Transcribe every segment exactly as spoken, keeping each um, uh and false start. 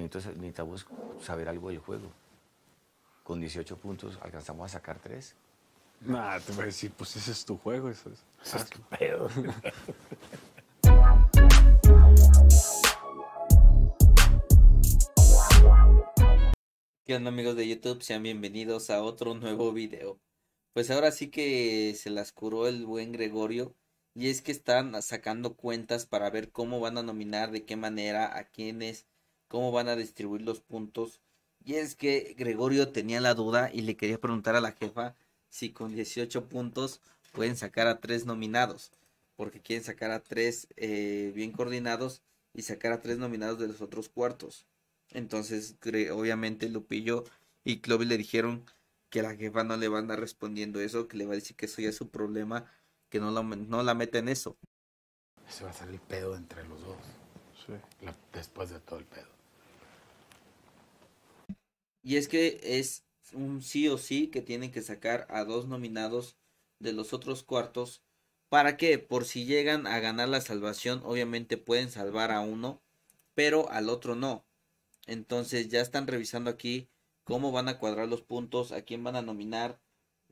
necesitamos saber algo del juego. Con dieciocho puntos alcanzamos a sacar tres. Nah, te voy a decir, pues ese es tu juego, eso es. Eso es tu pedo. ¿Qué onda, amigos de YouTube? Sean bienvenidos a otro nuevo video. Pues ahora sí que se las curó el buen Gregorio. Y es que están sacando cuentas para ver cómo van a nominar, de qué manera, a quiénes, cómo van a distribuir los puntos. Y es que Gregorio tenía la duda y le quería preguntar a la jefa si con dieciocho puntos pueden sacar a tres nominados. Porque quieren sacar a tres eh, bien coordinados y sacar a tres nominados de los otros cuartos. Entonces, obviamente, Lupillo y Clovis le dijeron que a la jefa no le van a andar respondiendo eso, que le va a decir que eso ya es su problema, que no la, no la meta en eso. Ese va a ser el pedo entre los dos. Sí. La, después de todo el pedo. Y es que es un sí o sí que tienen que sacar a dos nominados de los otros cuartos. ¿Para qué? Por si llegan a ganar la salvación, obviamente pueden salvar a uno, pero al otro no. Entonces ya están revisando aquí cómo van a cuadrar los puntos, a quién van a nominar.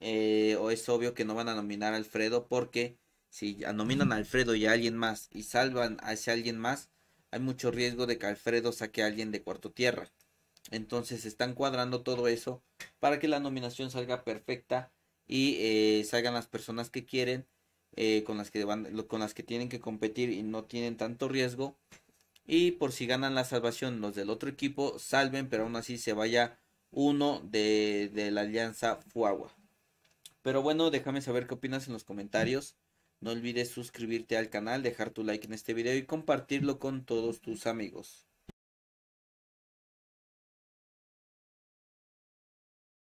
Eh, o es obvio que no van a nominar a Alfredo, porque si nominan a Alfredo y a alguien más y salvan a ese alguien más, hay mucho riesgo de que Alfredo saque a alguien de cuarto tierra. Entonces están cuadrando todo eso para que la nominación salga perfecta y eh, salgan las personas que quieren, eh, con las que van, con las que tienen que competir y no tienen tanto riesgo. Y por si ganan la salvación, los del otro equipo salven, pero aún así se vaya uno de, de la alianza Fuagua. Pero bueno, déjame saber qué opinas en los comentarios. No olvides suscribirte al canal, dejar tu like en este video y compartirlo con todos tus amigos.